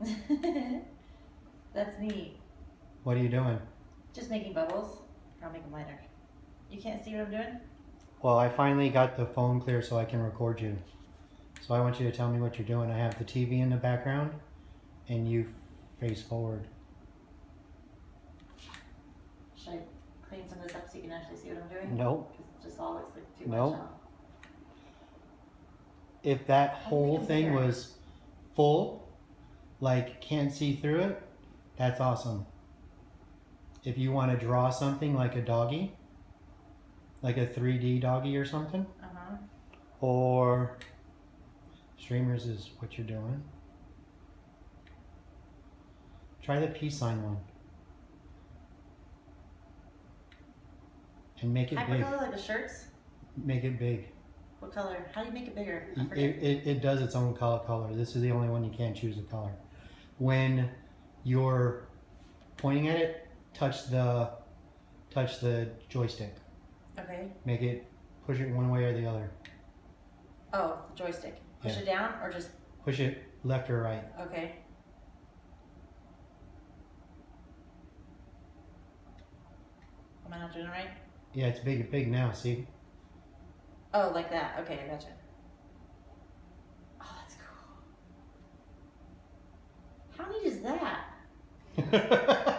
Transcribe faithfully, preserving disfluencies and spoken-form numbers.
That's neat. What are you doing? Just making bubbles. I'll make them lighter. You can't see what I'm doing? Well, I finally got the phone clear so I can record you. So I want you to tell me what you're doing. I have the T V in the background and you face forward. Should I clean some of this up so you can actually see what I'm doing? Nope. It just all looks like too nope. much on. If that whole thing was full, like can't see through it, that's awesome. If you want to draw something like a doggy, like a three D doggy or something, uh-huh. or streamers is what you're doing. Try the peace sign one. And make it big. Hypercolor like the shirts? Make it big. What color? How do you make it bigger? It, it, it does its own color color. This is the only one you can't choose a color. When you're pointing at it, touch the touch the joystick. Okay. Make it, push it one way or the other. Oh, the joystick. Push yeah. it down or just? Push it left or right. Okay. Am I not doing it right? Yeah, it's big, big now, see? Oh, like that. Okay, I gotcha. Oh, that's cool. How neat is that?